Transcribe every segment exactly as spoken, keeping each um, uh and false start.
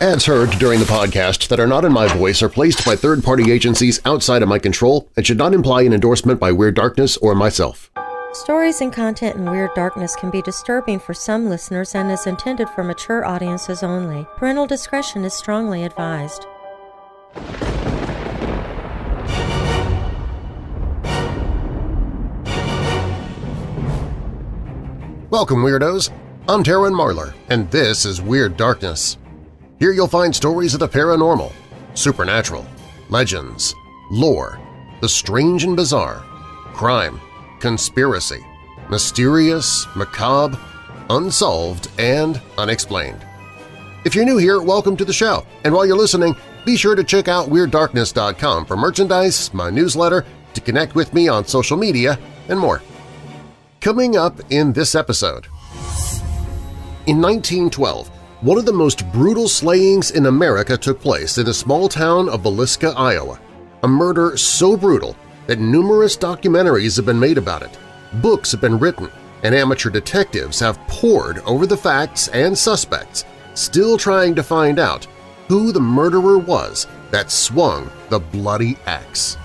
Ads heard during the podcast that are not in my voice are placed by third-party agencies outside of my control and should not imply an endorsement by Weird Darkness or myself. Stories and content in Weird Darkness can be disturbing for some listeners and is intended for mature audiences only. Parental discretion is strongly advised. Welcome, Weirdos! I'm Darren Marlar, and this is Weird Darkness. Here you'll find stories of the paranormal, supernatural, legends, lore, the strange and bizarre, crime, conspiracy, mysterious, macabre, unsolved, and unexplained. If you're new here, welcome to the show, and while you're listening, be sure to check out Weird Darkness dot com for merchandise, my newsletter, to connect with me on social media, and more. Coming up in this episode… In nineteen twelve, one of the most brutal slayings in America took place in the small town of Villisca, Iowa, a murder so brutal that numerous documentaries have been made about it, books have been written, and amateur detectives have pored over the facts and suspects, still trying to find out who the murderer was that swung the bloody axe.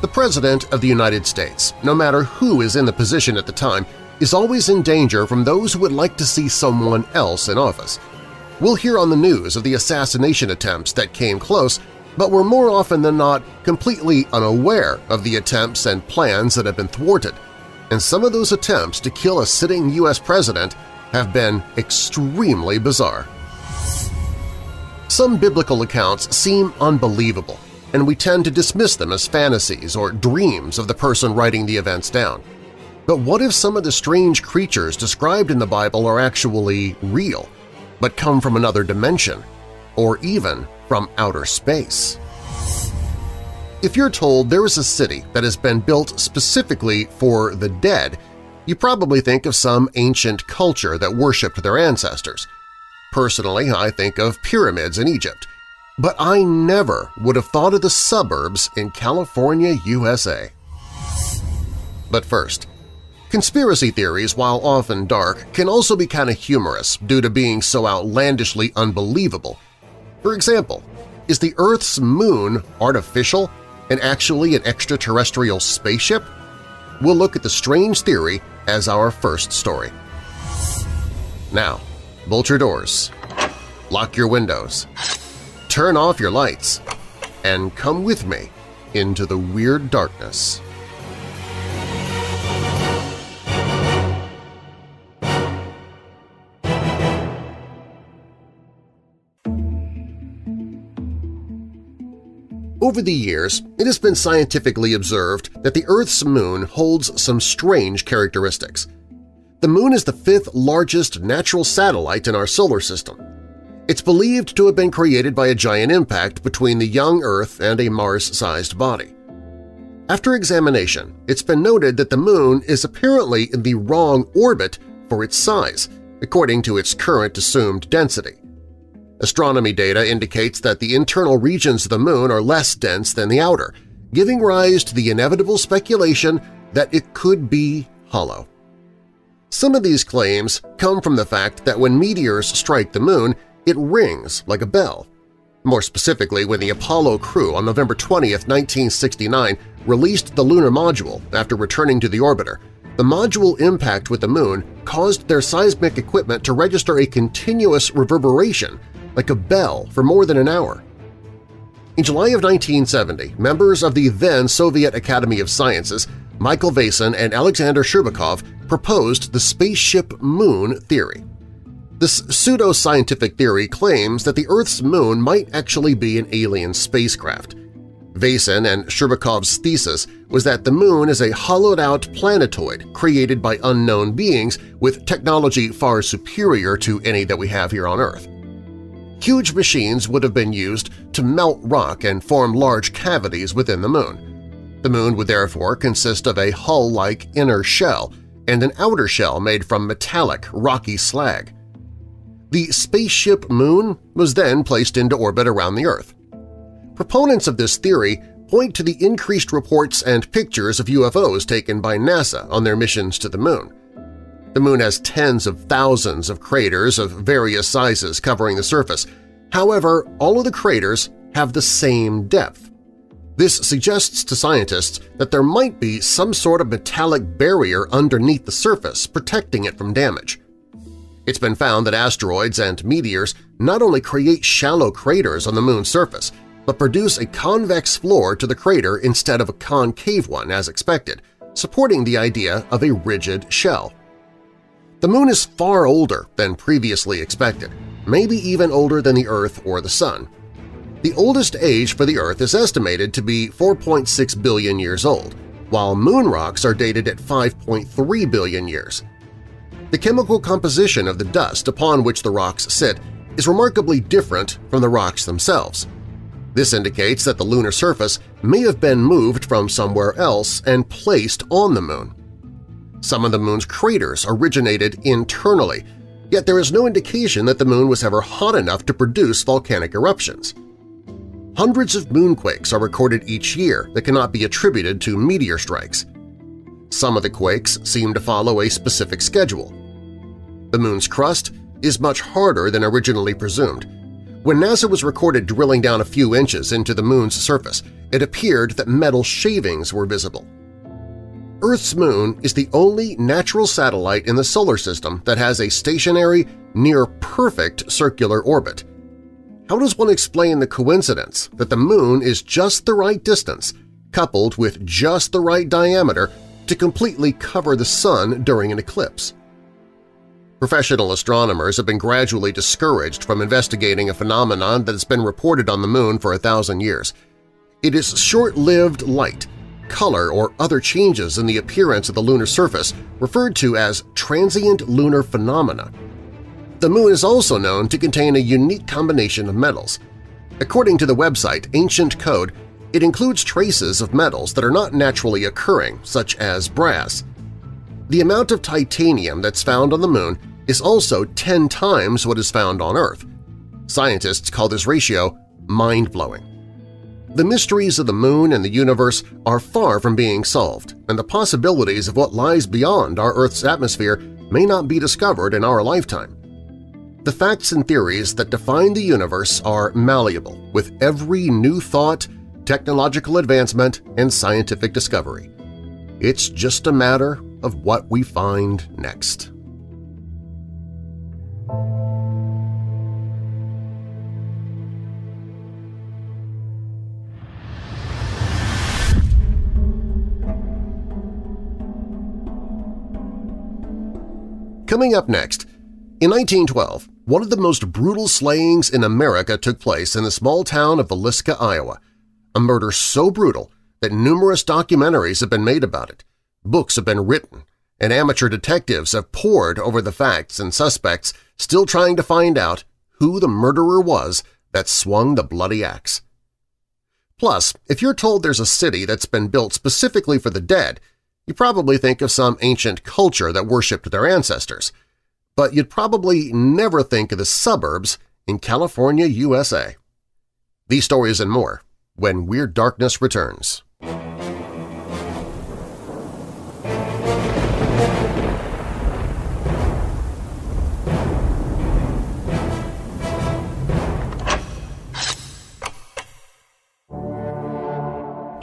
The President of the United States, no matter who is in the position at the time, is always in danger from those who would like to see someone else in office. We'll hear on the news of the assassination attempts that came close, but were more often than not completely unaware of the attempts and plans that have been thwarted, and some of those attempts to kill a sitting U S president have been extremely bizarre. Some biblical accounts seem unbelievable, and we tend to dismiss them as fantasies or dreams of the person writing the events down. But what if some of the strange creatures described in the Bible are actually real, but come from another dimension, or even from outer space? If you're told there is a city that has been built specifically for the dead, you probably think of some ancient culture that worshipped their ancestors. Personally, I think of pyramids in Egypt. But I never would have thought of the suburbs in California, U S A. But first, conspiracy theories, while often dark, can also be kind of humorous due to being so outlandishly unbelievable. For example, is the Earth's moon artificial and actually an extraterrestrial spaceship? We'll look at the strange theory as our first story. Now, bolt your doors, lock your windows, turn off your lights, and come with me into the Weird Darkness. Over the years, it has been scientifically observed that the Earth's moon holds some strange characteristics. The moon is the fifth largest natural satellite in our solar system. It's believed to have been created by a giant impact between the young Earth and a Mars-sized body. After examination, it's been noted that the Moon is apparently in the wrong orbit for its size, according to its current assumed density. Astronomy data indicates that the internal regions of the Moon are less dense than the outer, giving rise to the inevitable speculation that it could be hollow. Some of these claims come from the fact that when meteors strike the Moon, it rings like a bell. More specifically, when the Apollo crew on November twentieth, nineteen sixty-nine, released the lunar module after returning to the orbiter, the module impact with the Moon caused their seismic equipment to register a continuous reverberation, like a bell, for more than an hour. In July of nineteen seventy, members of the then-Soviet Academy of Sciences, Michael Vasin and Alexander Shurbakov, proposed the spaceship moon theory. This pseudo-scientific theory claims that the Earth's moon might actually be an alien spacecraft. Vasin and Shurbakov's thesis was that the moon is a hollowed-out planetoid created by unknown beings with technology far superior to any that we have here on Earth. Huge machines would have been used to melt rock and form large cavities within the moon. The moon would therefore consist of a hull-like inner shell and an outer shell made from metallic, rocky slag. The spaceship Moon was then placed into orbit around the Earth. Proponents of this theory point to the increased reports and pictures of U F Os taken by NASA on their missions to the Moon. The Moon has tens of thousands of craters of various sizes covering the surface. However, all of the craters have the same depth. This suggests to scientists that there might be some sort of metallic barrier underneath the surface protecting it from damage. It's been found that asteroids and meteors not only create shallow craters on the Moon's surface, but produce a convex floor to the crater instead of a concave one as expected, supporting the idea of a rigid shell. The Moon is far older than previously expected, maybe even older than the Earth or the Sun. The oldest age for the Earth is estimated to be four point six billion years old, while moon rocks are dated at five point three billion years. The chemical composition of the dust upon which the rocks sit is remarkably different from the rocks themselves. This indicates that the lunar surface may have been moved from somewhere else and placed on the Moon. Some of the Moon's craters originated internally, yet there is no indication that the Moon was ever hot enough to produce volcanic eruptions. Hundreds of moonquakes are recorded each year that cannot be attributed to meteor strikes. Some of the quakes seem to follow a specific schedule. The Moon's crust is much harder than originally presumed. When NASA was recorded drilling down a few inches into the Moon's surface, it appeared that metal shavings were visible. Earth's Moon is the only natural satellite in the Solar System that has a stationary, near-perfect circular orbit. How does one explain the coincidence that the Moon is just the right distance, coupled with just the right diameter, to completely cover the Sun during an eclipse? Professional astronomers have been gradually discouraged from investigating a phenomenon that has been reported on the Moon for a thousand years. It is short-lived light, color, or other changes in the appearance of the lunar surface referred to as transient lunar phenomena. The Moon is also known to contain a unique combination of metals. According to the website Ancient Code, it includes traces of metals that are not naturally occurring, such as brass. The amount of titanium that's found on the Moon is also ten times what is found on Earth. Scientists call this ratio mind-blowing. The mysteries of the Moon and the universe are far from being solved, and the possibilities of what lies beyond our Earth's atmosphere may not be discovered in our lifetime. The facts and theories that define the universe are malleable with every new thought, technological advancement, and scientific discovery. It's just a matter of what we find next. Coming up next, in nineteen twelve, one of the most brutal slayings in America took place in the small town of Villisca, Iowa, a murder so brutal that numerous documentaries have been made about it, books have been written, and amateur detectives have pored over the facts and suspects, still trying to find out who the murderer was that swung the bloody axe. Plus, if you're told there's a city that's been built specifically for the dead, you probably think of some ancient culture that worshipped their ancestors, but you'd probably never think of the suburbs in California, U S A. These stories and more when Weird Darkness returns.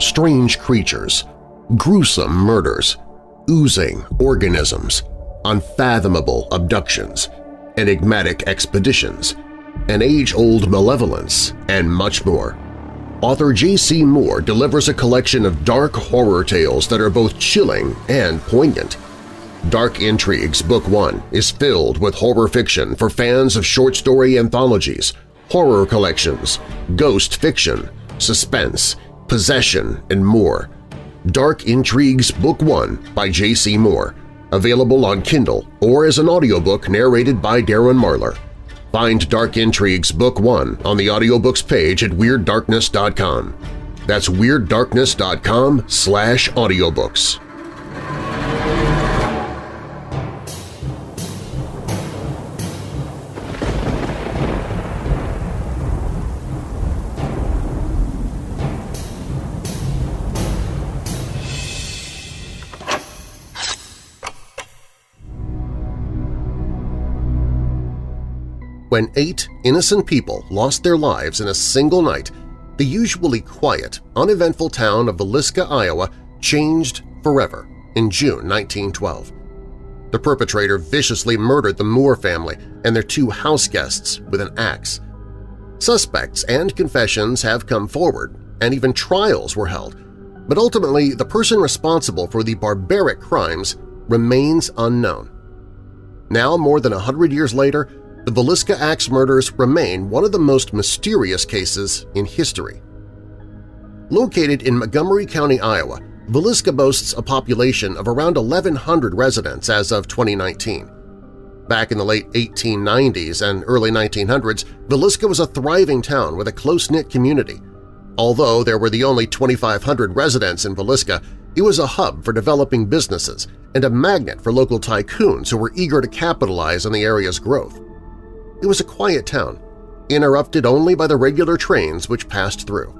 Strange creatures, gruesome murders, oozing organisms, unfathomable abductions, enigmatic expeditions, an age-old malevolence, and much more. Author J C Moore delivers a collection of dark horror tales that are both chilling and poignant. Dark Intrigues Book one is filled with horror fiction for fans of short story anthologies, horror collections, ghost fiction, suspense, possession, and more. Dark Intrigues Book one by J C Moore, available on Kindle or as an audiobook narrated by Darren Marlar. Find Dark Intrigues Book one on the audiobooks page at Weird Darkness dot com. That's Weird Darkness dot com slash audiobooks. when eight innocent people lost their lives in a single night, the usually quiet, uneventful town of Villisca, Iowa, changed forever in June nineteen twelve. The perpetrator viciously murdered the Moore family and their two house guests with an axe. Suspects and confessions have come forward, and even trials were held, but ultimately the person responsible for the barbaric crimes remains unknown. Now, more than a hundred years later, the Villisca axe murders remain one of the most mysterious cases in history. Located in Montgomery County, Iowa, Villisca boasts a population of around eleven hundred residents as of twenty nineteen. Back in the late eighteen nineties and early nineteen hundreds, Villisca was a thriving town with a close-knit community. Although there were the only twenty-five hundred residents in Villisca, it was a hub for developing businesses and a magnet for local tycoons who were eager to capitalize on the area's growth. It was a quiet town, interrupted only by the regular trains which passed through.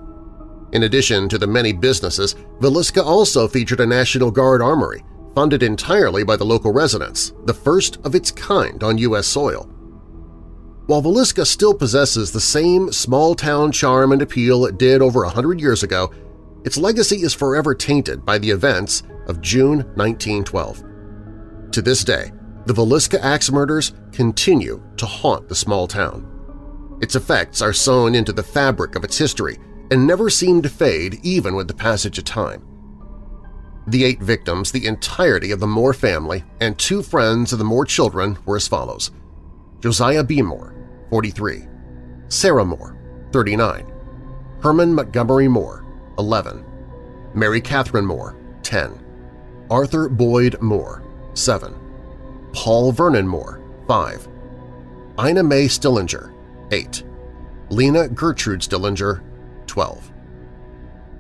In addition to the many businesses, Villisca also featured a National Guard armory, funded entirely by the local residents, the first of its kind on U S soil. While Villisca still possesses the same small-town charm and appeal it did over a hundred years ago, its legacy is forever tainted by the events of June nineteen twelve. To this day, the Villisca axe murders continue to haunt the small town. Its effects are sewn into the fabric of its history, and never seemed to fade even with the passage of time. The eight victims, the entirety of the Moore family, and two friends of the Moore children were as follows: Josiah B. Moore, forty-three, Sarah Moore, thirty-nine, Herman Montgomery Moore, eleven, Mary Catherine Moore, ten, Arthur Boyd Moore, seven, Paul Vernon Moore, five, Ina May Stillinger, eight, Lena Gertrude Stillinger, twelve.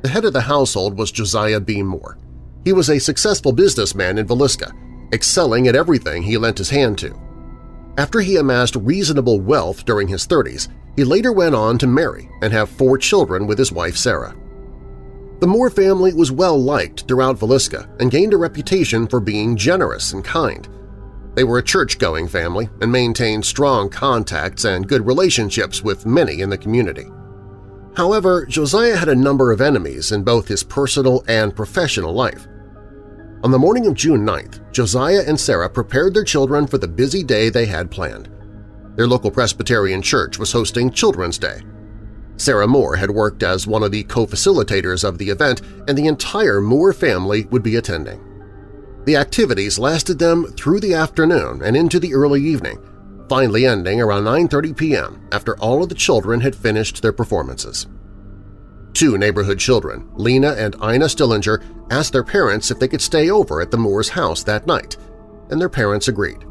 The head of the household was Josiah B. Moore. He was a successful businessman in Villisca, excelling at everything he lent his hand to. After he amassed reasonable wealth during his thirties, he later went on to marry and have four children with his wife Sarah. The Moore family was well-liked throughout Villisca and gained a reputation for being generous and kind. They were a church-going family and maintained strong contacts and good relationships with many in the community. However, Josiah had a number of enemies in both his personal and professional life. On the morning of June ninth, Josiah and Sarah prepared their children for the busy day they had planned. Their local Presbyterian church was hosting Children's Day. Sarah Moore had worked as one of the co-facilitators of the event, and the entire Moore family would be attending. The activities lasted them through the afternoon and into the early evening, finally ending around nine thirty p m after all of the children had finished their performances. Two neighborhood children, Lena and Ina Stillinger, asked their parents if they could stay over at the Moore's house that night, and their parents agreed.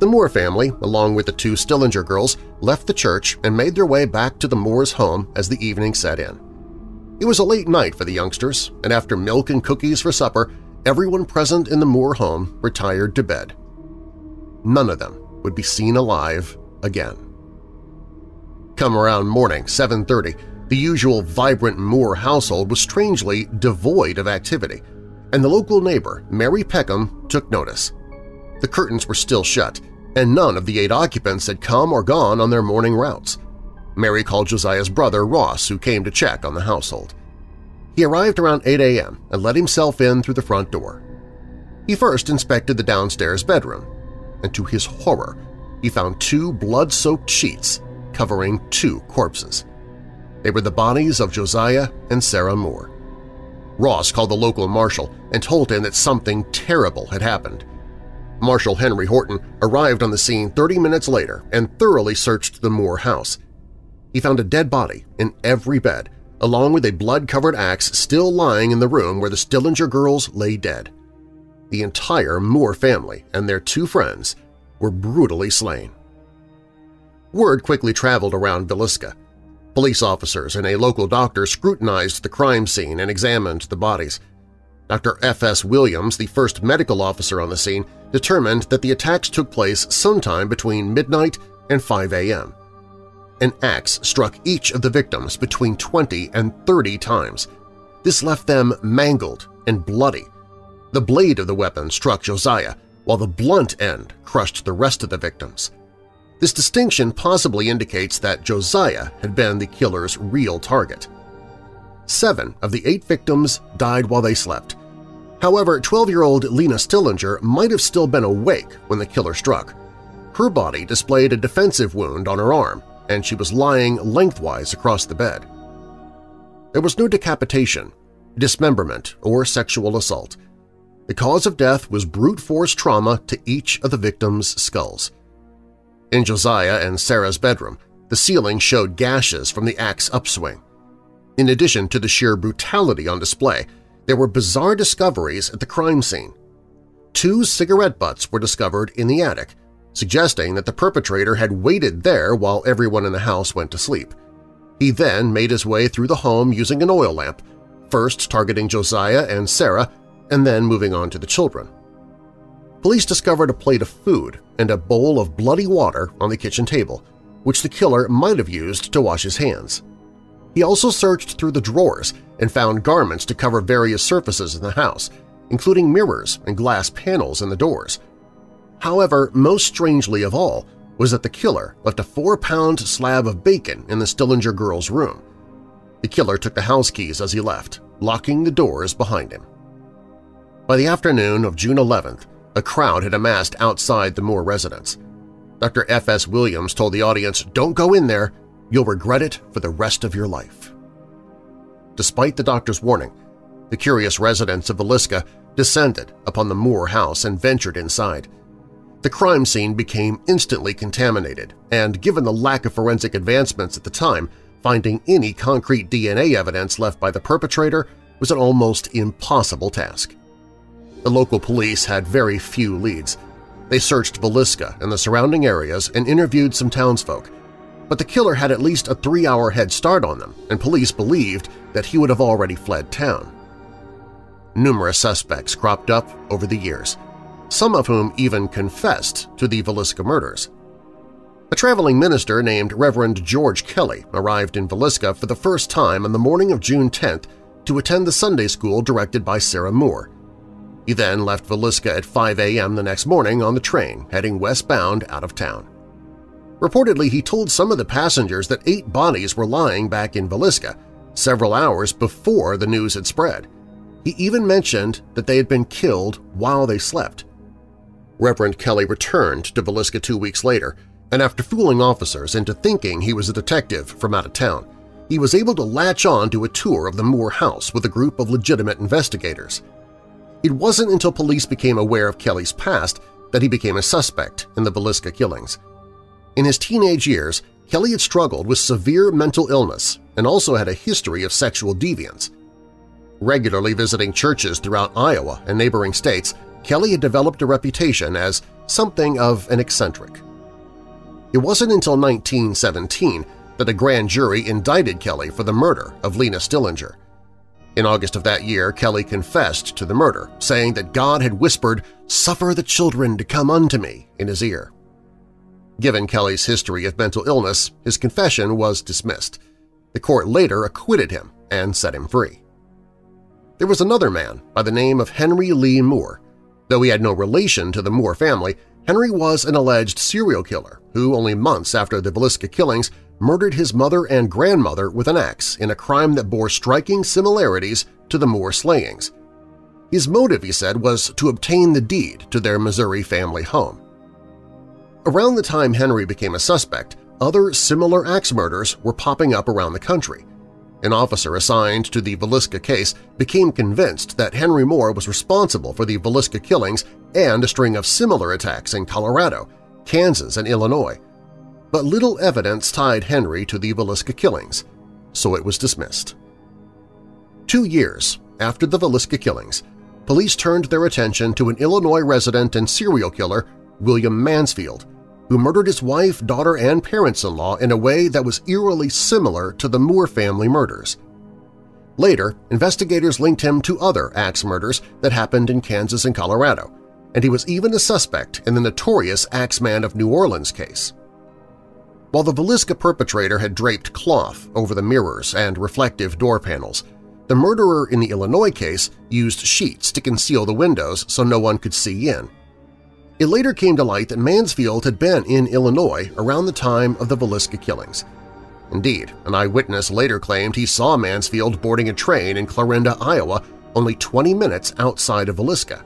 The Moore family, along with the two Stillinger girls, left the church and made their way back to the Moore's home as the evening set in. It was a late night for the youngsters, and after milk and cookies for supper, everyone present in the Moore home retired to bed. None of them would be seen alive again. Come around morning, seven thirty, the usual vibrant Moore household was strangely devoid of activity, and the local neighbor, Mary Peckham, took notice. The curtains were still shut, and none of the eight occupants had come or gone on their morning routes. Mary called Josiah's brother, Ross, who came to check on the household. He arrived around eight a m and let himself in through the front door. He first inspected the downstairs bedroom, and to his horror, he found two blood-soaked sheets covering two corpses. They were the bodies of Josiah and Sarah Moore. Ross called the local marshal and told him that something terrible had happened. Marshal Henry Horton arrived on the scene thirty minutes later and thoroughly searched the Moore house. He found a dead body in every bed, along with a blood-covered axe still lying in the room where the Stillinger girls lay dead. The entire Moore family and their two friends were brutally slain. Word quickly traveled around Villisca. Police officers and a local doctor scrutinized the crime scene and examined the bodies. Doctor F S Williams, the first medical officer on the scene, determined that the attacks took place sometime between midnight and five a m An axe struck each of the victims between twenty and thirty times. This left them mangled and bloody. The blade of the weapon struck Josiah, while the blunt end crushed the rest of the victims. This distinction possibly indicates that Josiah had been the killer's real target. Seven of the eight victims died while they slept. However, twelve-year-old Lena Stillinger might have still been awake when the killer struck. Her body displayed a defensive wound on her arm, and she was lying lengthwise across the bed. There was no decapitation, dismemberment, or sexual assault. The cause of death was brute force trauma to each of the victims' skulls. In Josiah and Sarah's bedroom, the ceiling showed gashes from the axe upswing. In addition to the sheer brutality on display, there were bizarre discoveries at the crime scene. Two cigarette butts were discovered in the attic, suggesting that the perpetrator had waited there while everyone in the house went to sleep. He then made his way through the home using an oil lamp, first targeting Josiah and Sarah and then moving on to the children. Police discovered a plate of food and a bowl of bloody water on the kitchen table, which the killer might have used to wash his hands. He also searched through the drawers and found garments to cover various surfaces in the house, including mirrors and glass panels in the doors. However, most strangely of all was that the killer left a four-pound slab of bacon in the Stillinger girl's room. The killer took the house keys as he left, locking the doors behind him. By the afternoon of June eleventh, a crowd had amassed outside the Moore residence. Doctor F S Williams told the audience, "Don't go in there. You'll regret it for the rest of your life." Despite the doctor's warning, the curious residents of Villisca descended upon the Moore house and ventured inside. The crime scene became instantly contaminated, and given the lack of forensic advancements at the time, finding any concrete D N A evidence left by the perpetrator was an almost impossible task. The local police had very few leads. They searched Villisca and the surrounding areas and interviewed some townsfolk, but the killer had at least a three-hour head start on them, and police believed that he would have already fled town. Numerous suspects cropped up over the years, some of whom even confessed to the Villisca murders. A traveling minister named Reverend George Kelly arrived in Villisca for the first time on the morning of June tenth to attend the Sunday school directed by Sarah Moore. He then left Villisca at five a m the next morning on the train, heading westbound out of town. Reportedly, he told some of the passengers that eight bodies were lying back in Villisca several hours before the news had spread. He even mentioned that they had been killed while they slept. Reverend Kelly returned to Villisca two weeks later, and after fooling officers into thinking he was a detective from out of town, he was able to latch on to a tour of the Moore house with a group of legitimate investigators. It wasn't until police became aware of Kelly's past that he became a suspect in the Villisca killings. In his teenage years, Kelly had struggled with severe mental illness and also had a history of sexual deviance. Regularly visiting churches throughout Iowa and neighboring states, Kelly had developed a reputation as something of an eccentric. It wasn't until nineteen seventeen that a grand jury indicted Kelly for the murder of Lena Stillinger. In August of that year, Kelly confessed to the murder, saying that God had whispered, "Suffer the children to come unto me," in his ear. Given Kelly's history of mental illness, his confession was dismissed. The court later acquitted him and set him free. There was another man by the name of Henry Lee Moore. Though he had no relation to the Moore family, Henry was an alleged serial killer who, only months after the Villisca killings, murdered his mother and grandmother with an axe in a crime that bore striking similarities to the Moore slayings. His motive, he said, was to obtain the deed to their Missouri family home. Around the time Henry became a suspect, other similar axe murders were popping up around the country. An officer assigned to the Villisca case became convinced that Henry Moore was responsible for the Villisca killings and a string of similar attacks in Colorado, Kansas, and Illinois, but little evidence tied Henry to the Villisca killings, so it was dismissed. Two years after the Villisca killings, police turned their attention to an Illinois resident and serial killer, William Mansfield, who murdered his wife, daughter, and parents-in-law in a way that was eerily similar to the Moore family murders. Later, investigators linked him to other axe murders that happened in Kansas and Colorado, and he was even a suspect in the notorious Axeman of New Orleans case. While the Villisca perpetrator had draped cloth over the mirrors and reflective door panels, the murderer in the Illinois case used sheets to conceal the windows so no one could see in. It later came to light that Mansfield had been in Illinois around the time of the Villisca killings. Indeed, an eyewitness later claimed he saw Mansfield boarding a train in Clarinda, Iowa, only twenty minutes outside of Villisca.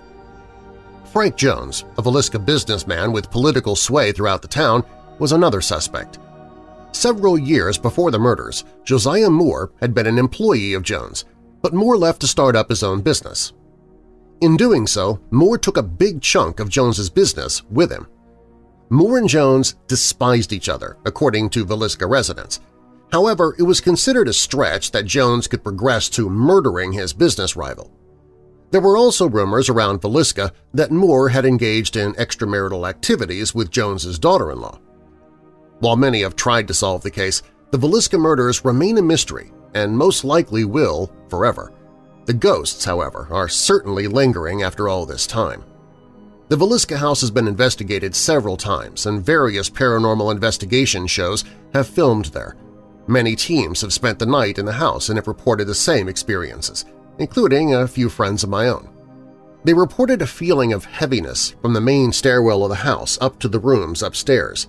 Frank Jones, a Villisca businessman with political sway throughout the town, was another suspect. Several years before the murders, Josiah Moore had been an employee of Jones, but Moore left to start up his own business. In doing so, Moore took a big chunk of Jones's business with him. Moore and Jones despised each other, according to Villisca residents. However, it was considered a stretch that Jones could progress to murdering his business rival. There were also rumors around Villisca that Moore had engaged in extramarital activities with Jones's daughter-in-law. While many have tried to solve the case, the Villisca murders remain a mystery and most likely will forever. The ghosts, however, are certainly lingering after all this time. The Villisca house has been investigated several times, and various paranormal investigation shows have filmed there. Many teams have spent the night in the house and have reported the same experiences, including a few friends of my own. They reported a feeling of heaviness from the main stairwell of the house up to the rooms upstairs.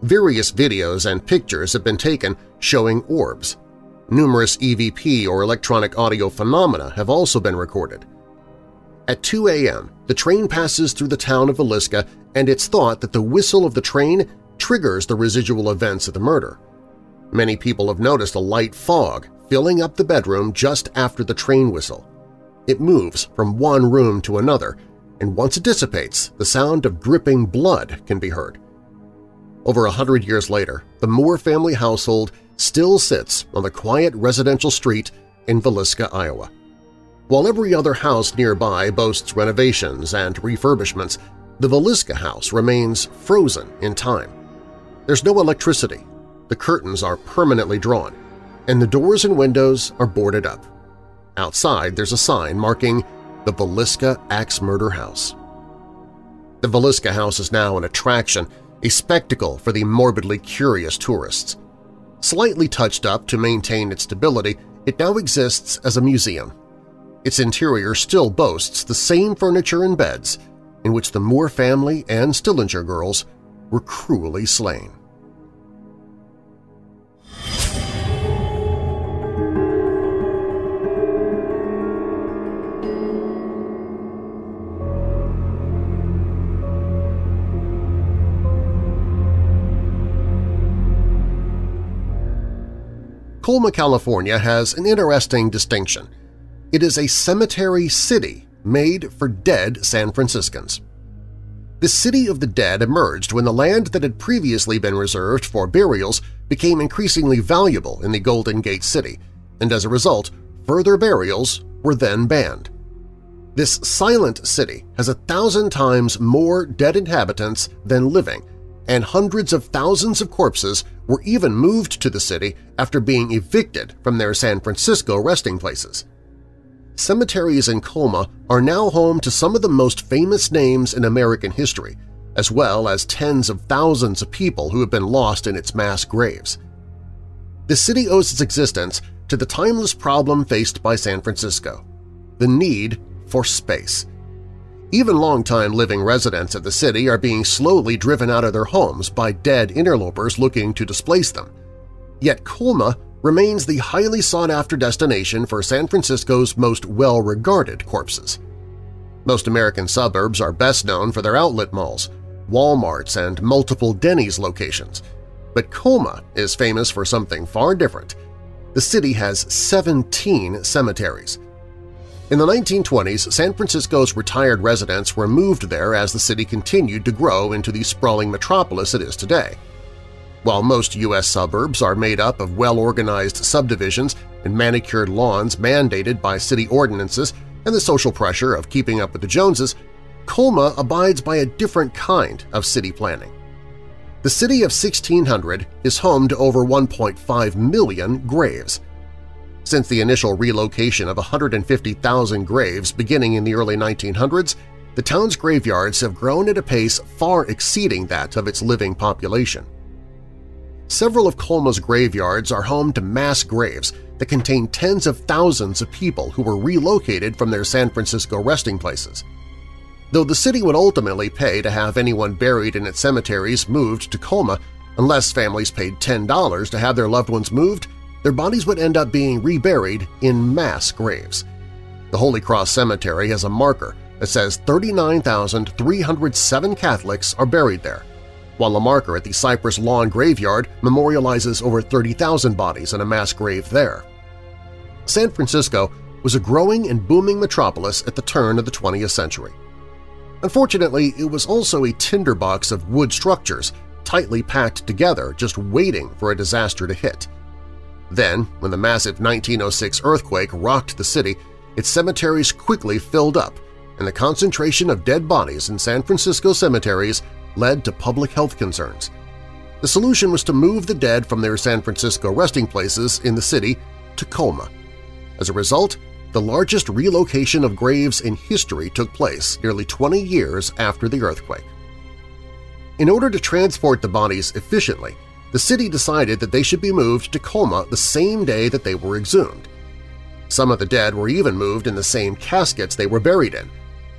Various videos and pictures have been taken showing orbs. Numerous E V P or electronic audio phenomena have also been recorded. At two A M, the train passes through the town of Villisca, and it's thought that the whistle of the train triggers the residual events of the murder. Many people have noticed a light fog filling up the bedroom just after the train whistle. It moves from one room to another, and once it dissipates, the sound of dripping blood can be heard. Over a hundred years later, the Moore family household still sits on the quiet residential street in Villisca, Iowa. While every other house nearby boasts renovations and refurbishments, the Villisca house remains frozen in time. There's no electricity, the curtains are permanently drawn, and the doors and windows are boarded up. Outside, there's a sign marking the Villisca Axe Murder House. The Villisca house is now an attraction, a spectacle for the morbidly curious tourists. Slightly touched up to maintain its stability, it now exists as a museum. Its interior still boasts the same furniture and beds in which the Moore family and Stillinger girls were cruelly slain. Colma, California has an interesting distinction. It is a cemetery city made for dead San Franciscans. The City of the Dead emerged when the land that had previously been reserved for burials became increasingly valuable in the Golden Gate City, and as a result, further burials were then banned. This silent city has a thousand times more dead inhabitants than living, and hundreds of thousands of corpses were even moved to the city after being evicted from their San Francisco resting places. Cemeteries in Colma are now home to some of the most famous names in American history, as well as tens of thousands of people who have been lost in its mass graves. The city owes its existence to the timeless problem faced by San Francisco – the need for space. Even long-time living residents of the city are being slowly driven out of their homes by dead interlopers looking to displace them. Yet Colma remains the highly sought-after destination for San Francisco's most well-regarded corpses. Most American suburbs are best known for their outlet malls, Walmarts, and multiple Denny's locations, but Colma is famous for something far different. The city has seventeen cemeteries. In the nineteen twenties, San Francisco's retired residents were moved there as the city continued to grow into the sprawling metropolis it is today. While most U S suburbs are made up of well-organized subdivisions and manicured lawns mandated by city ordinances and the social pressure of keeping up with the Joneses, Colma abides by a different kind of city planning. The city of sixteen hundred is home to over one point five million graves. Since the initial relocation of one hundred fifty thousand graves beginning in the early nineteen hundreds, the town's graveyards have grown at a pace far exceeding that of its living population. Several of Colma's graveyards are home to mass graves that contain tens of thousands of people who were relocated from their San Francisco resting places. though the city would ultimately pay to have anyone buried in its cemeteries moved to Colma. Unless families paid ten dollars to have their loved ones moved, their bodies would end up being reburied in mass graves. The Holy Cross Cemetery has a marker that says thirty-nine thousand three hundred seven Catholics are buried there, while a marker at the Cypress Lawn Graveyard memorializes over thirty thousand bodies in a mass grave there. San Francisco was a growing and booming metropolis at the turn of the twentieth century. Unfortunately, it was also a tinderbox of wood structures tightly packed together just waiting for a disaster to hit. Then, when the massive nineteen oh six earthquake rocked the city, its cemeteries quickly filled up, and the concentration of dead bodies in San Francisco cemeteries led to public health concerns. The solution was to move the dead from their San Francisco resting places in the city to Colma. As a result, the largest relocation of graves in history took place nearly twenty years after the earthquake. In order to transport the bodies efficiently, the city decided that they should be moved to Colma the same day that they were exhumed. Some of the dead were even moved in the same caskets they were buried in,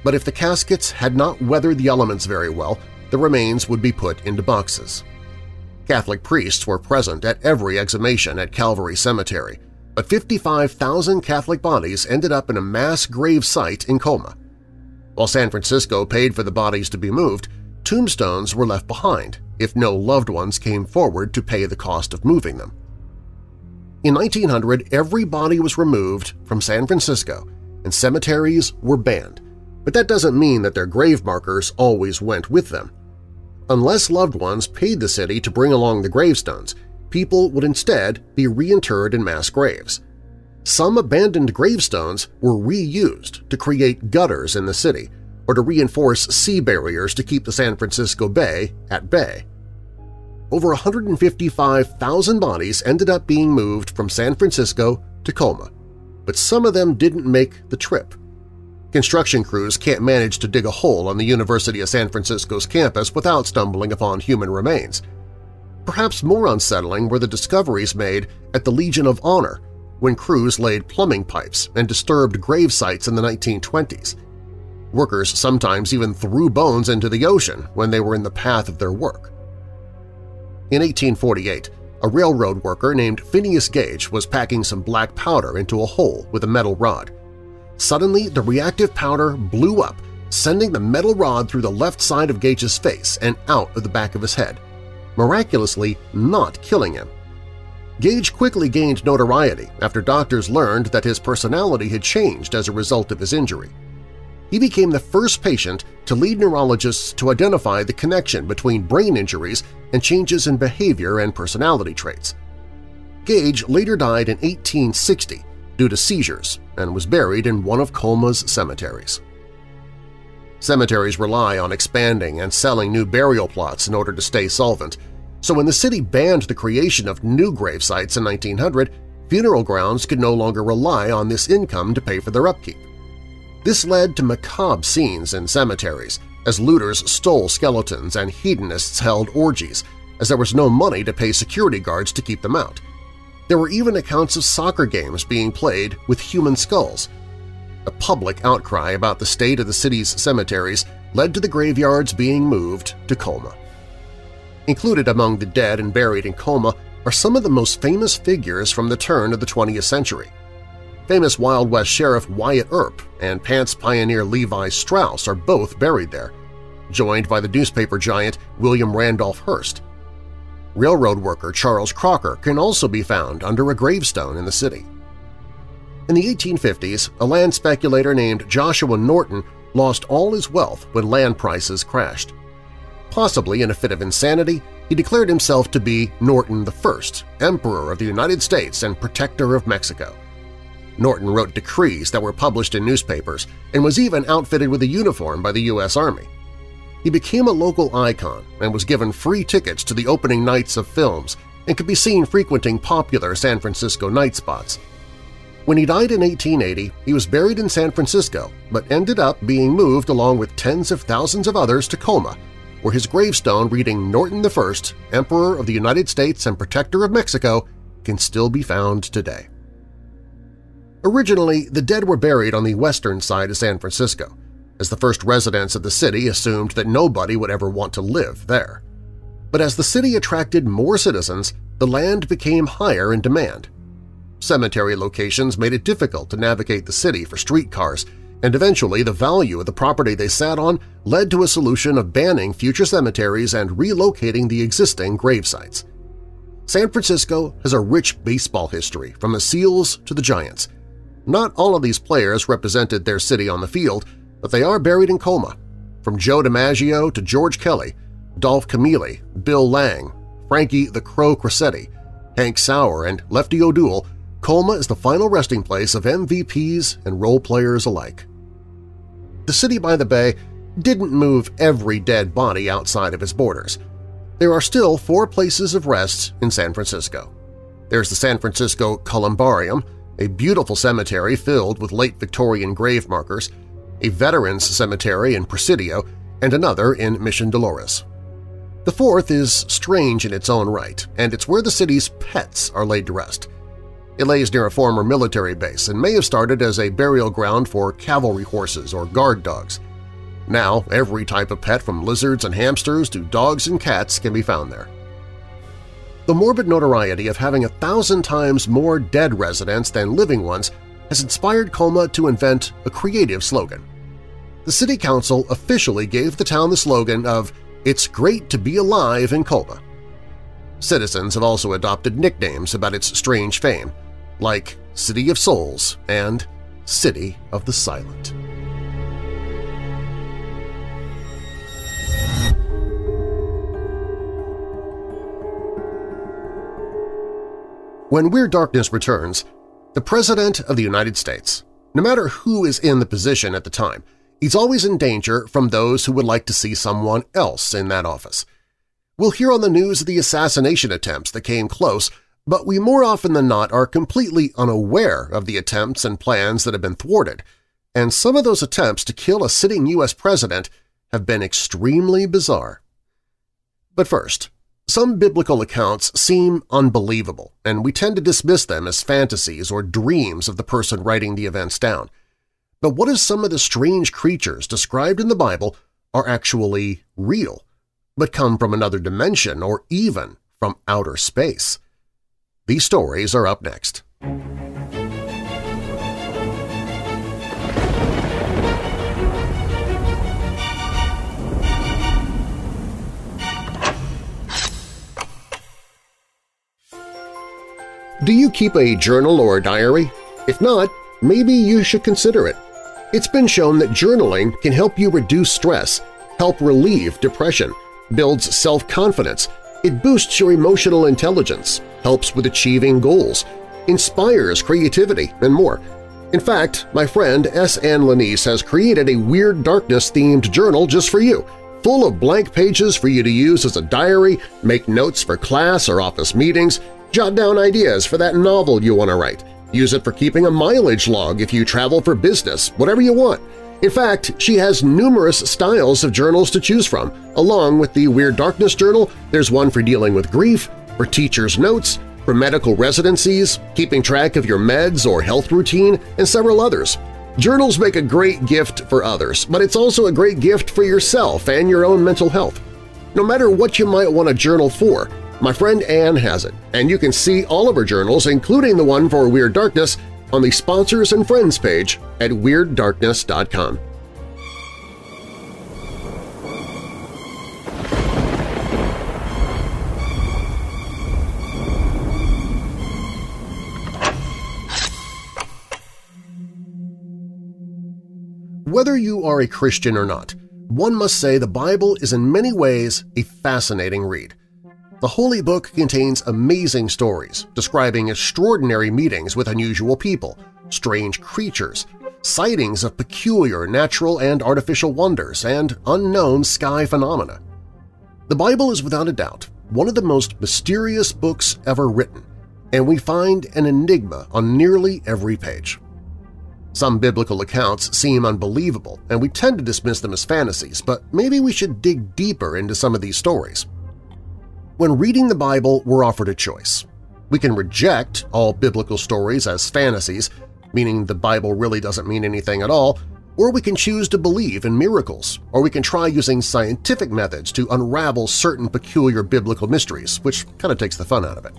but if the caskets had not weathered the elements very well, the remains would be put into boxes. Catholic priests were present at every exhumation at Calvary Cemetery, but fifty-five thousand Catholic bodies ended up in a mass grave site in Colma. While San Francisco paid for the bodies to be moved, tombstones were left behind if no loved ones came forward to pay the cost of moving them. In nineteen hundred, every body was removed from San Francisco and cemeteries were banned, but that doesn't mean that their grave markers always went with them. Unless loved ones paid the city to bring along the gravestones, people would instead be reinterred in mass graves. Some abandoned gravestones were reused to create gutters in the city, or to reinforce sea barriers to keep the San Francisco Bay at bay. Over one hundred fifty-five thousand bodies ended up being moved from San Francisco to Colma, but some of them didn't make the trip. Construction crews can't manage to dig a hole on the University of San Francisco's campus without stumbling upon human remains. Perhaps more unsettling were the discoveries made at the Legion of Honor when crews laid plumbing pipes and disturbed grave sites in the nineteen twenties. Workers sometimes even threw bones into the ocean when they were in the path of their work. In eighteen forty-eight, a railroad worker named Phineas Gage was packing some black powder into a hole with a metal rod. Suddenly, the reactive powder blew up, sending the metal rod through the left side of Gage's face and out of the back of his head, miraculously not killing him. Gage quickly gained notoriety after doctors learned that his personality had changed as a result of his injury. He became the first patient to lead neurologists to identify the connection between brain injuries and changes in behavior and personality traits. Gage later died in eighteen sixty due to seizures and was buried in one of Colma's cemeteries. Cemeteries rely on expanding and selling new burial plots in order to stay solvent, so when the city banned the creation of new grave sites in nineteen hundred, funeral grounds could no longer rely on this income to pay for their upkeep. This led to macabre scenes in cemeteries, as looters stole skeletons and hedonists held orgies, as there was no money to pay security guards to keep them out. There were even accounts of soccer games being played with human skulls. A public outcry about the state of the city's cemeteries led to the graveyards being moved to Colma. Included among the dead and buried in Colma are some of the most famous figures from the turn of the twentieth century. Famous Wild West Sheriff Wyatt Earp and pants pioneer Levi Strauss are both buried there, joined by the newspaper giant William Randolph Hearst. Railroad worker Charles Crocker can also be found under a gravestone in the city. In the eighteen fifties, a land speculator named Joshua Norton lost all his wealth when land prices crashed. Possibly in a fit of insanity, he declared himself to be Norton the First, Emperor of the United States and Protector of Mexico. Norton wrote decrees that were published in newspapers and was even outfitted with a uniform by the U S Army. He became a local icon and was given free tickets to the opening nights of films and could be seen frequenting popular San Francisco night spots. When he died in eighteen eighty, he was buried in San Francisco but ended up being moved along with tens of thousands of others to Colma, where his gravestone reading Norton the First, Emperor of the United States and Protector of Mexico, can still be found today. Originally, the dead were buried on the western side of San Francisco, as the first residents of the city assumed that nobody would ever want to live there. But as the city attracted more citizens, the land became higher in demand. Cemetery locations made it difficult to navigate the city for streetcars, and eventually the value of the property they sat on led to a solution of banning future cemeteries and relocating the existing gravesites. San Francisco has a rich baseball history, from the Seals to the Giants. Not all of these players represented their city on the field, but they are buried in Colma, from Joe DiMaggio to George Kelly, Dolph Camilli, Bill Lang, Frankie the Crow Cressetti, Hank Sauer, and Lefty O'Doul. Colma is the final resting place of M V Ps and role players alike. The city by the bay didn't move every dead body outside of its borders. There are still four places of rest in San Francisco. There's the San Francisco Columbarium, a beautiful cemetery filled with late Victorian grave markers, a veterans cemetery in Presidio, and another in Mission Dolores. The fourth is strange in its own right, and it's where the city's pets are laid to rest. It lays near a former military base and may have started as a burial ground for cavalry horses or guard dogs. Now, every type of pet from lizards and hamsters to dogs and cats can be found there. The morbid notoriety of having a thousand times more dead residents than living ones has inspired Colma to invent a creative slogan. The city council officially gave the town the slogan of "It's great to be alive in Colma." Citizens have also adopted nicknames about its strange fame, like City of Souls and City of the Silent. When Weird Darkness returns, the President of the United States, no matter who is in the position at the time, he's always in danger from those who would like to see someone else in that office. We'll hear on the news of the assassination attempts that came close, but we more often than not are completely unaware of the attempts and plans that have been thwarted, and some of those attempts to kill a sitting U S president have been extremely bizarre. But first, some biblical accounts seem unbelievable, and we tend to dismiss them as fantasies or dreams of the person writing the events down. But what if some of the strange creatures described in the Bible are actually real, but come from another dimension or even from outer space? These stories are up next. Do you keep a journal or a diary? If not, maybe you should consider it. It's been shown that journaling can help you reduce stress, help relieve depression, builds self-confidence, it boosts your emotional intelligence, helps with achieving goals, inspires creativity, and more. In fact, my friend S N Lanise has created a Weird Darkness-themed journal just for you, full of blank pages for you to use as a diary, make notes for class or office meetings, jot down ideas for that novel you want to write, use it for keeping a mileage log if you travel for business, whatever you want. In fact, she has numerous styles of journals to choose from. Along with the Weird Darkness journal, there's one for dealing with grief, for teacher's notes, for medical residencies, keeping track of your meds or health routine, and several others. Journals make a great gift for others, but it's also a great gift for yourself and your own mental health. No matter what you might want a journal for, my friend Anne has it, and you can see all of her journals, including the one for Weird Darkness, on the Sponsors and Friends page at Weird Darkness dot com. Whether you are a Christian or not, one must say the Bible is in many ways a fascinating read. The Holy Book contains amazing stories describing extraordinary meetings with unusual people, strange creatures, sightings of peculiar natural and artificial wonders, and unknown sky phenomena. The Bible is without a doubt one of the most mysterious books ever written, and we find an enigma on nearly every page. Some biblical accounts seem unbelievable, and we tend to dismiss them as fantasies, but maybe we should dig deeper into some of these stories. When reading the Bible, we're offered a choice. We can reject all biblical stories as fantasies, meaning the Bible really doesn't mean anything at all, Or we can choose to believe in miracles, or we can try using scientific methods to unravel certain peculiar biblical mysteries, which kind of takes the fun out of it.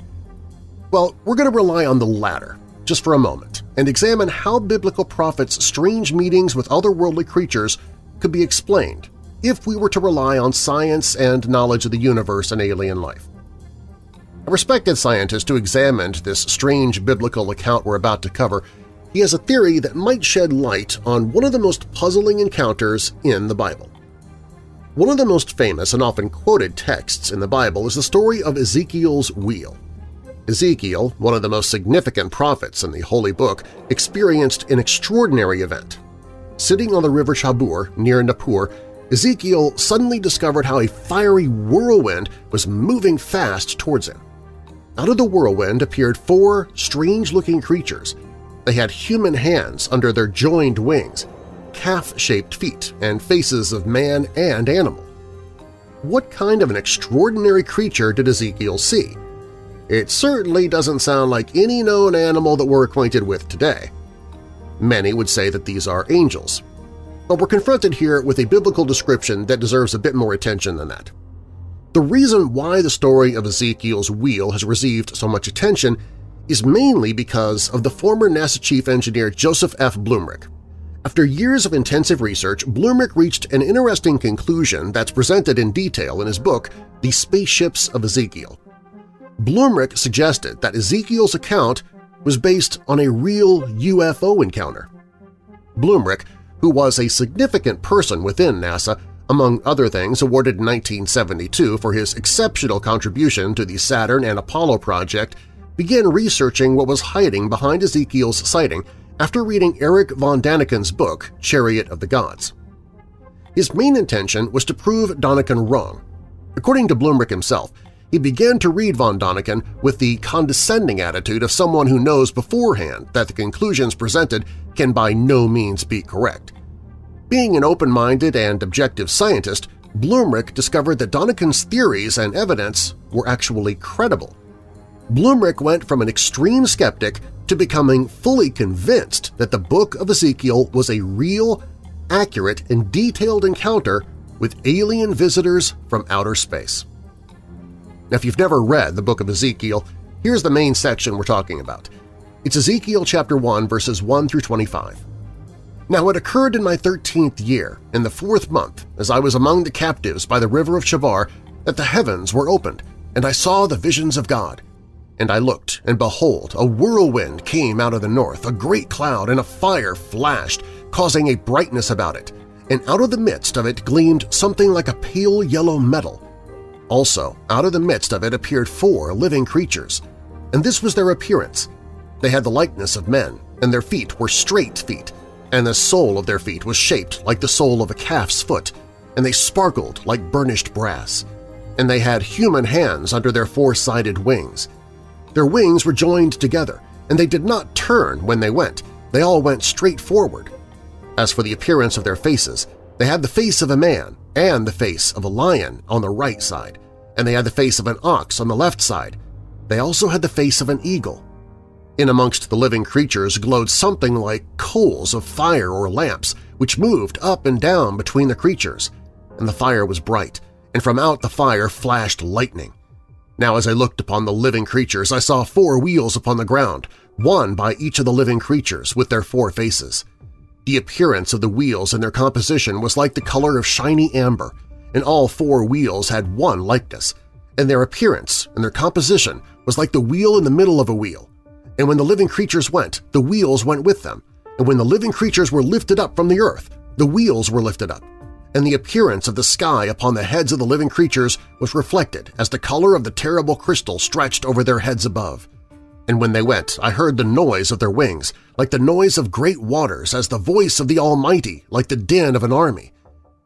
Well, we're going to rely on the latter, just for a moment, and examine how biblical prophets' strange meetings with otherworldly creatures could be explained if we were to rely on science and knowledge of the universe and alien life. A respected scientist who examined this strange biblical account we're about to cover, he has a theory that might shed light on one of the most puzzling encounters in the Bible. One of the most famous and often quoted texts in the Bible is the story of Ezekiel's wheel. Ezekiel, one of the most significant prophets in the Holy Book, experienced an extraordinary event. Sitting on the river Shabur near Nippur, Ezekiel suddenly discovered how a fiery whirlwind was moving fast towards him. Out of the whirlwind appeared four strange-looking creatures. They had human hands under their joined wings, calf-shaped feet, and faces of man and animal. What kind of an extraordinary creature did Ezekiel see? It certainly doesn't sound like any known animal that we're acquainted with today. Many would say that these are angels. But we're confronted here with a biblical description that deserves a bit more attention than that. The reason why the story of Ezekiel's wheel has received so much attention is mainly because of the former NASA chief engineer Joseph F. Blumrich. After years of intensive research, Blumrich reached an interesting conclusion that's presented in detail in his book, The Spaceships of Ezekiel. Blumrich suggested that Ezekiel's account was based on a real U F O encounter. Blumrich, who was a significant person within NASA, among other things awarded in nineteen seventy-two for his exceptional contribution to the Saturn and Apollo project, began researching what was hiding behind Ezekiel's sighting after reading Erich von Daniken's book, Chariot of the Gods. His main intention was to prove Daniken wrong. According to Blumrich himself, he began to read von Daniken with the condescending attitude of someone who knows beforehand that the conclusions presented can by no means be correct. Being an open-minded and objective scientist, Blumrich discovered that Daniken's theories and evidence were actually credible. Blumrich went from an extreme skeptic to becoming fully convinced that the Book of Ezekiel was a real, accurate, and detailed encounter with alien visitors from outer space. Now, if you've never read the Book of Ezekiel, here's the main section we're talking about. It's Ezekiel chapter one, verses one through twenty-five. "Now it occurred in my thirteenth year, in the fourth month, as I was among the captives by the river of Chebar, that the heavens were opened, and I saw the visions of God. And I looked, and behold, a whirlwind came out of the north, a great cloud, and a fire flashed, causing a brightness about it, and out of the midst of it gleamed something like a pale yellow metal. Also, out of the midst of it appeared four living creatures, and this was their appearance. They had the likeness of men, and their feet were straight feet, and the sole of their feet was shaped like the sole of a calf's foot, and they sparkled like burnished brass. And they had human hands under their four-sided wings. Their wings were joined together, and they did not turn when they went. They all went straight forward. As for the appearance of their faces, they had the face of a man and the face of a lion on the right side, and they had the face of an ox on the left side. They also had the face of an eagle. In amongst the living creatures glowed something like coals of fire or lamps, which moved up and down between the creatures. And the fire was bright, and from out the fire flashed lightning. Now as I looked upon the living creatures, I saw four wheels upon the ground, one by each of the living creatures with their four faces. The appearance of the wheels and their composition was like the color of shiny amber, and all four wheels had one likeness, and their appearance and their composition was like the wheel in the middle of a wheel. And when the living creatures went, the wheels went with them, and when the living creatures were lifted up from the earth, the wheels were lifted up. And the appearance of the sky upon the heads of the living creatures was reflected as the color of the terrible crystal stretched over their heads above. And when they went, I heard the noise of their wings, like the noise of great waters, as the voice of the Almighty, like the din of an army.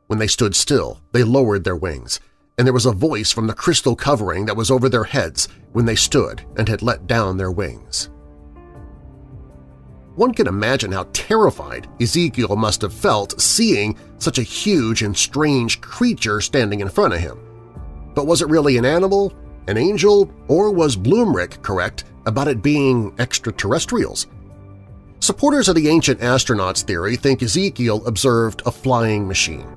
When they stood still, they lowered their wings, and there was a voice from the crystal covering that was over their heads when they stood and had let down their wings." One can imagine how terrified Ezekiel must have felt seeing such a huge and strange creature standing in front of him. But was it really an animal, an angel, or was Blumrich correct about it being extraterrestrials? Supporters of the ancient astronauts theory think Ezekiel observed a flying machine.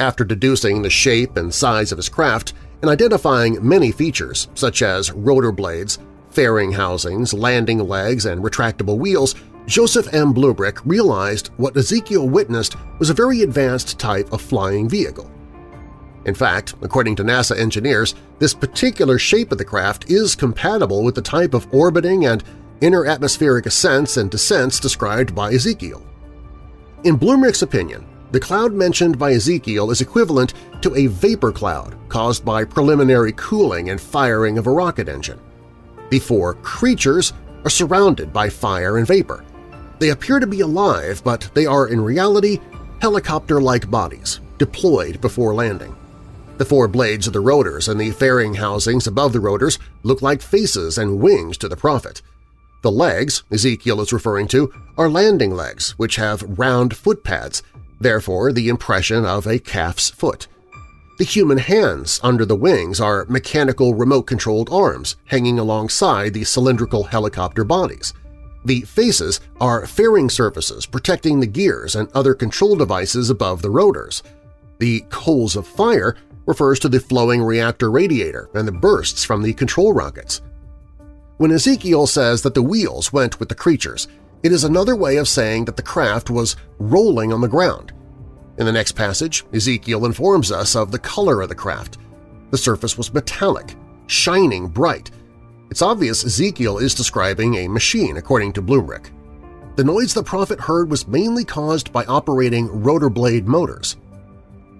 After deducing the shape and size of his craft and identifying many features such as rotor blades, fairing housings, landing legs, and retractable wheels, Joseph M. Bluebrick realized what Ezekiel witnessed was a very advanced type of flying vehicle. In fact, according to NASA engineers, this particular shape of the craft is compatible with the type of orbiting and inner atmospheric ascents and descents described by Ezekiel. In Bluebrick's opinion, the cloud mentioned by Ezekiel is equivalent to a vapor cloud caused by preliminary cooling and firing of a rocket engine. The four creatures are surrounded by fire and vapor. They appear to be alive, but they are in reality helicopter-like bodies deployed before landing. The four blades of the rotors and the fairing housings above the rotors look like faces and wings to the prophet. The legs Ezekiel is referring to are landing legs, which have round foot pads, therefore the impression of a calf's foot. The human hands under the wings are mechanical remote-controlled arms hanging alongside the cylindrical helicopter bodies. The faces are fairing surfaces protecting the gears and other control devices above the rotors. The coals of fire refers to the flowing reactor radiator and the bursts from the control rockets. When Ezekiel says that the wheels went with the creatures, it is another way of saying that the craft was rolling on the ground. In the next passage, Ezekiel informs us of the color of the craft. The surface was metallic, shining bright. It's obvious Ezekiel is describing a machine, according to Bluebrick. The noise the prophet heard was mainly caused by operating rotor blade motors.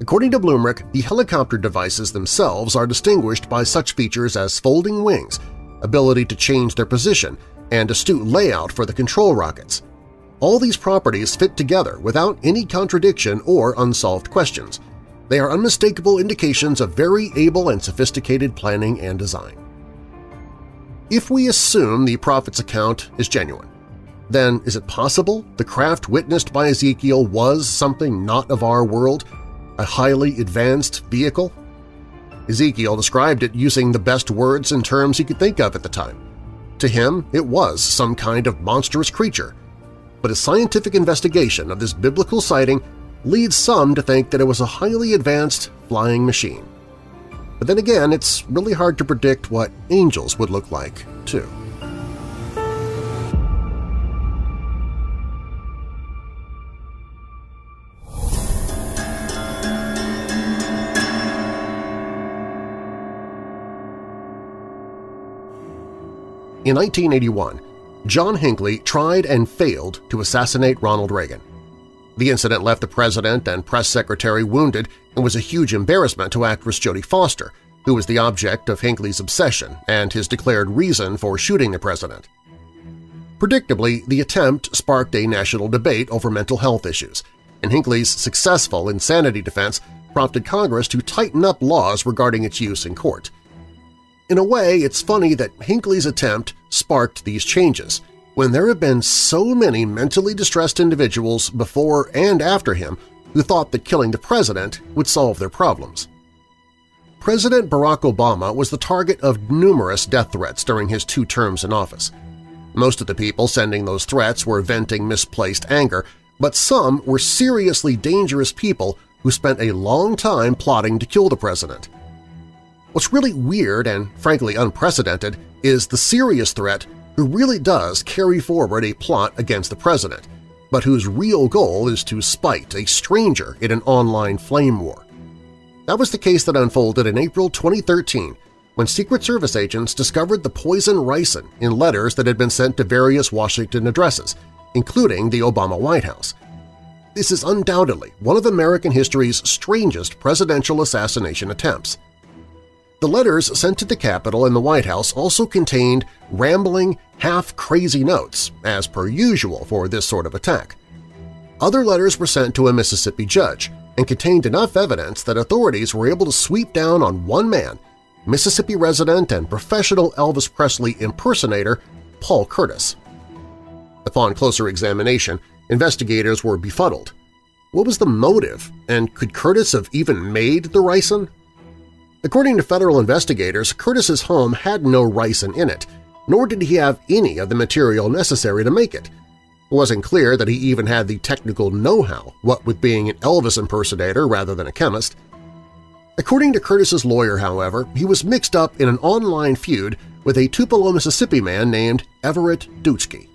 According to Bluebrick, the helicopter devices themselves are distinguished by such features as folding wings, ability to change their position, and astute layout for the control rockets. All these properties fit together without any contradiction or unsolved questions. They are unmistakable indications of very able and sophisticated planning and design. If we assume the prophet's account is genuine, then is it possible the craft witnessed by Ezekiel was something not of our world, a highly advanced vehicle? Ezekiel described it using the best words and terms he could think of at the time. To him, it was some kind of monstrous creature, but a scientific investigation of this biblical sighting leads some to think that it was a highly advanced flying machine. But then again, it's really hard to predict what angels would look like, too. In nineteen eighty-one, John Hinckley tried and failed to assassinate Ronald Reagan. The incident left the president and press secretary wounded and was a huge embarrassment to actress Jodie Foster, who was the object of Hinckley's obsession and his declared reason for shooting the president. Predictably, the attempt sparked a national debate over mental health issues, and Hinckley's successful insanity defense prompted Congress to tighten up laws regarding its use in court. In a way, it's funny that Hinckley's attempt sparked these changes, when there have been so many mentally distressed individuals before and after him who thought that killing the president would solve their problems. President Barack Obama was the target of numerous death threats during his two terms in office. Most of the people sending those threats were venting misplaced anger, but some were seriously dangerous people who spent a long time plotting to kill the president. What's really weird and frankly unprecedented is the serious threat who really does carry forward a plot against the president, but whose real goal is to spite a stranger in an online flame war. That was the case that unfolded in April twenty thirteen when Secret Service agents discovered the poison ricin in letters that had been sent to various Washington addresses, including the Obama White House. This is undoubtedly one of American history's strangest presidential assassination attempts. The letters sent to the Capitol and the White House also contained rambling, half-crazy notes, as per usual for this sort of attack. Other letters were sent to a Mississippi judge and contained enough evidence that authorities were able to sweep down on one man, Mississippi resident and professional Elvis Presley impersonator Paul Curtis. Upon closer examination, investigators were befuddled. What was the motive, and could Curtis have even made the ricin? According to federal investigators, Curtis's home had no ricin in it, nor did he have any of the material necessary to make it. It wasn't clear that he even had the technical know-how, what with being an Elvis impersonator rather than a chemist. According to Curtis's lawyer, however, he was mixed up in an online feud with a Tupelo, Mississippi man named Everett Dutschke.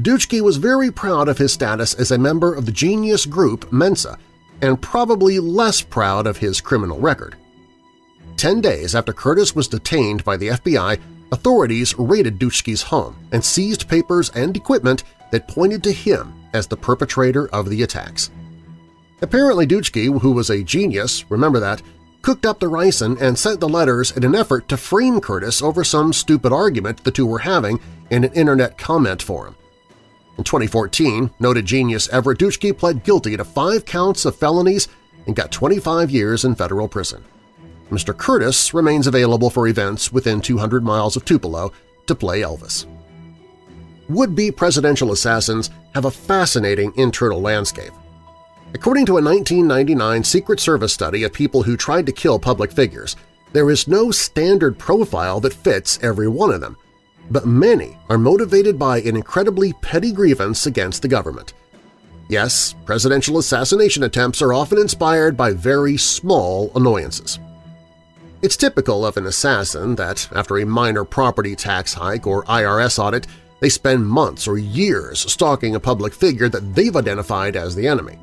Dutschke was very proud of his status as a member of the genius group Mensa and probably less proud of his criminal record. Ten days after Curtis was detained by the F B I, authorities raided Dutschke's home and seized papers and equipment that pointed to him as the perpetrator of the attacks. Apparently Dutschke, who was a genius, remember that, cooked up the ricin and sent the letters in an effort to frame Curtis over some stupid argument the two were having in an internet comment forum. In twenty fourteen, noted genius Everett Dutschke pled guilty to five counts of felonies and got twenty-five years in federal prison. Mister Curtis remains available for events within two hundred miles of Tupelo to play Elvis. Would-be presidential assassins have a fascinating internal landscape. According to a nineteen ninety-nine Secret Service study of people who tried to kill public figures, there is no standard profile that fits every one of them, but many are motivated by an incredibly petty grievance against the government. Yes, presidential assassination attempts are often inspired by very small annoyances. It's typical of an assassin that, after a minor property tax hike or I R S audit, they spend months or years stalking a public figure that they've identified as the enemy.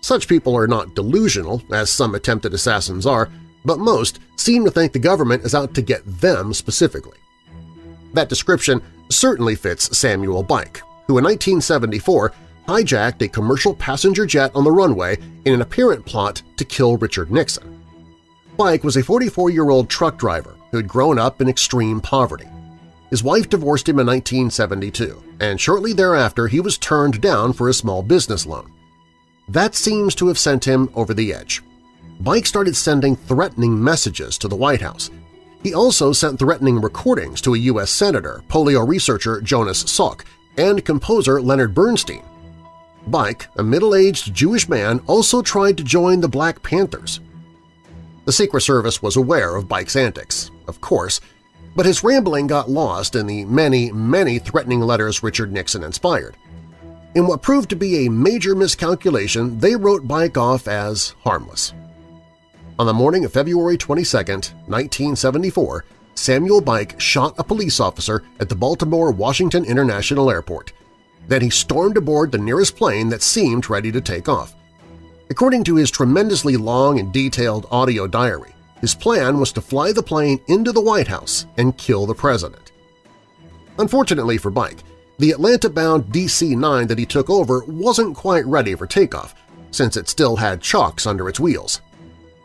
Such people are not delusional, as some attempted assassins are, but most seem to think the government is out to get them specifically. That description certainly fits Samuel Byck, who in nineteen seventy-four hijacked a commercial passenger jet on the runway in an apparent plot to kill Richard Nixon. Byck was a forty-four-year-old truck driver who had grown up in extreme poverty. His wife divorced him in nineteen seventy-two, and shortly thereafter he was turned down for a small business loan. That seems to have sent him over the edge. Byck started sending threatening messages to the White House. He also sent threatening recordings to a U S senator, polio researcher Jonas Salk, and composer Leonard Bernstein. Byck, a middle-aged Jewish man, also tried to join the Black Panthers. The Secret Service was aware of Byck's antics, of course, but his rambling got lost in the many, many threatening letters Richard Nixon inspired. In what proved to be a major miscalculation, they wrote Byck off as harmless. On the morning of February twenty-second, nineteen seventy-four, Samuel Byck shot a police officer at the Baltimore-Washington International Airport. Then he stormed aboard the nearest plane that seemed ready to take off. According to his tremendously long and detailed audio diary, his plan was to fly the plane into the White House and kill the president. Unfortunately for Byck, the Atlanta-bound D C nine that he took over wasn't quite ready for takeoff, since it still had chocks under its wheels.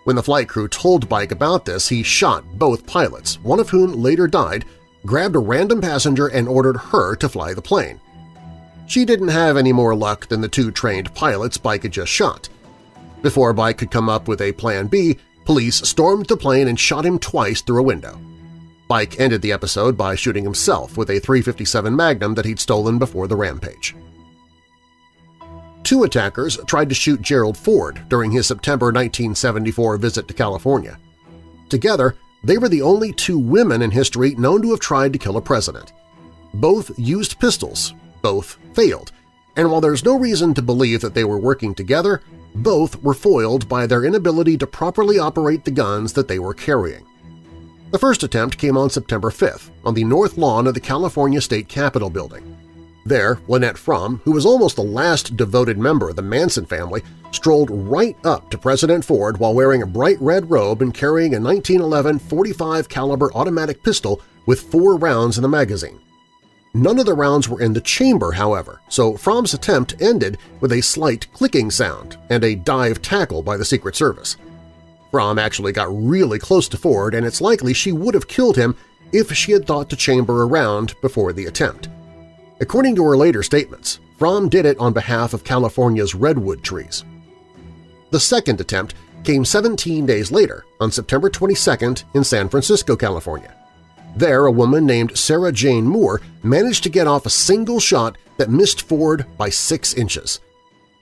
When the flight crew told Byck about this, he shot both pilots, one of whom later died, grabbed a random passenger and ordered her to fly the plane. She didn't have any more luck than the two trained pilots Byck had just shot. Before Byck could come up with a plan B, police stormed the plane and shot him twice through a window. Byck ended the episode by shooting himself with a three fifty-seven Magnum that he'd stolen before the rampage. Two attackers tried to shoot Gerald Ford during his September nineteen seventy-four visit to California. Together, they were the only two women in history known to have tried to kill a president. Both used pistols, both failed, and while there's no reason to believe that they were working together, both were foiled by their inability to properly operate the guns that they were carrying. The first attempt came on September fifth on the north lawn of the California State Capitol building. There, Lynette Fromm, who was almost the last devoted member of the Manson family, strolled right up to President Ford while wearing a bright red robe and carrying a nineteen eleven forty-five caliber automatic pistol with four rounds in the magazine. None of the rounds were in the chamber, however, so Fromm's attempt ended with a slight clicking sound and a dive tackle by the Secret Service. Fromm actually got really close to Ford, and it's likely she would have killed him if she had thought to chamber a round before the attempt. According to her later statements, Fromm did it on behalf of California's redwood trees. The second attempt came seventeen days later, on September twenty-second in San Francisco, California. There, a woman named Sarah Jane Moore managed to get off a single shot that missed Ford by six inches.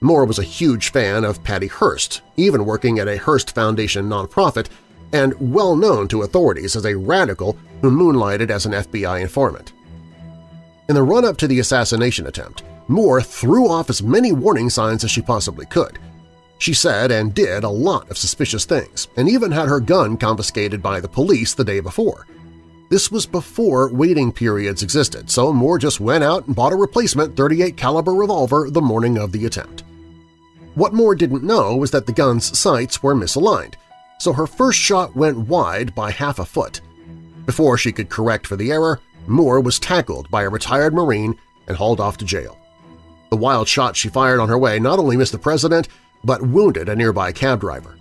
Moore was a huge fan of Patty Hearst, even working at a Hearst Foundation nonprofit, and well known to authorities as a radical who moonlighted as an F B I informant. In the run-up to the assassination attempt, Moore threw off as many warning signs as she possibly could. She said and did a lot of suspicious things, and even had her gun confiscated by the police the day before. This was before waiting periods existed, so Moore just went out and bought a replacement thirty-eight caliber revolver the morning of the attempt. What Moore didn't know was that the gun's sights were misaligned, so her first shot went wide by half a foot. Before she could correct for the error, Moore was tackled by a retired Marine and hauled off to jail. The wild shot she fired on her way not only missed the president, but wounded a nearby cab driver.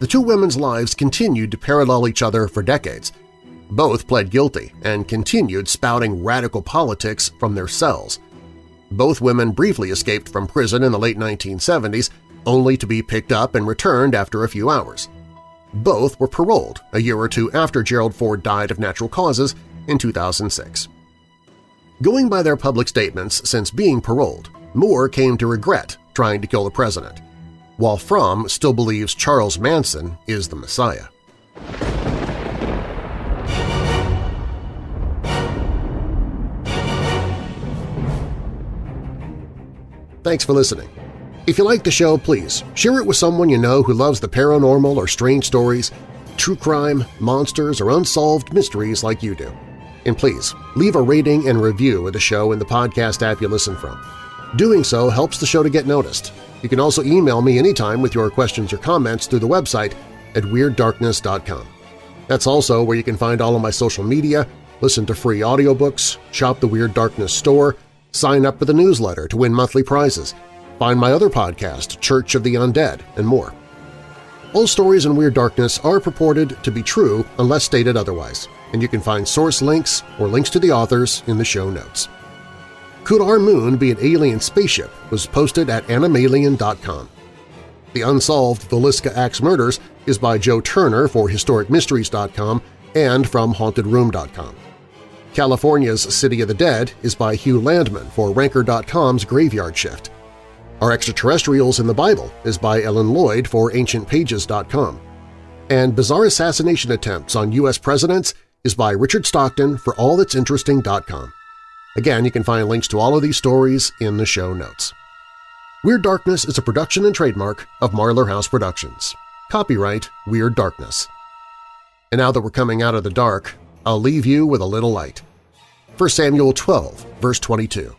The two women's lives continued to parallel each other for decades. Both pled guilty and continued spouting radical politics from their cells. Both women briefly escaped from prison in the late nineteen seventies, only to be picked up and returned after a few hours. Both were paroled a year or two after Gerald Ford died of natural causes in two thousand six. Going by their public statements since being paroled, Moore came to regret trying to kill the president, while Fromm still believes Charles Manson is the Messiah. Thanks for listening. If you like the show, please share it with someone you know who loves the paranormal or strange stories, true crime, monsters, or unsolved mysteries like you do. And please, leave a rating and review of the show in the podcast app you listen from. Doing so helps the show to get noticed. You can also email me anytime with your questions or comments through the website at Weird Darkness dot com. That's also where you can find all of my social media, listen to free audiobooks, shop the Weird Darkness store, sign up for the newsletter to win monthly prizes, find my other podcast, Church of the Undead, and more. All stories in Weird Darkness are purported to be true unless stated otherwise, and you can find source links or links to the authors in the show notes. Could Our Moon Be an Alien Spaceship? Was posted at animalian dot com. The Unsolved Villisca Axe Murders is by Joe Turner for historic mysteries dot com and from haunted room dot com. California's City of the Dead is by Hugh Landman for ranker dot com's Graveyard Shift. Our Extraterrestrials in the Bible is by Ellen Lloyd for ancient pages dot com. And Bizarre Assassination Attempts on U S Presidents is by Richard Stockton for all that's interesting dot com. Again, you can find links to all of these stories in the show notes. Weird Darkness is a production and trademark of Marlar House Productions. Copyright Weird Darkness. And now that we're coming out of the dark, I'll leave you with a little light. First Samuel twelve, verse twenty-two.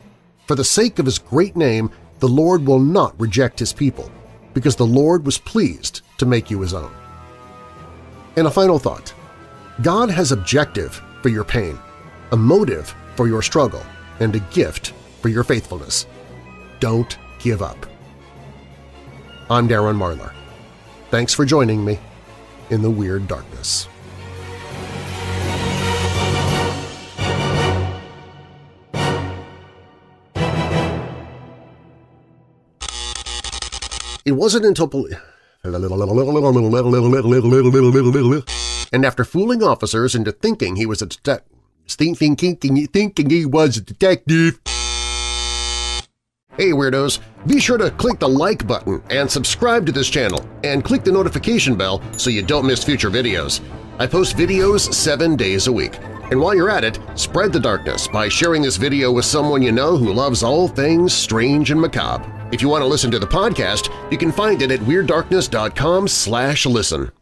For the sake of his great name, the Lord will not reject his people, because the Lord was pleased to make you his own. And a final thought. God has objective for your pain, a motive for your struggle, and a gift for your faithfulness. Don't give up. I'm Darren Marlar. Thanks for joining me in the Weird Darkness. It wasn't until police... And after fooling officers into thinking he was a detective... Thinking, thinking, thinking he was a detective... Hey Weirdos! Be sure to click the like button and subscribe to this channel, and click the notification bell so you don't miss future videos. I post videos seven days a week. And while you're at it, spread the darkness by sharing this video with someone you know who loves all things strange and macabre. If you want to listen to the podcast, you can find it at Weird Darkness dot com slash listen.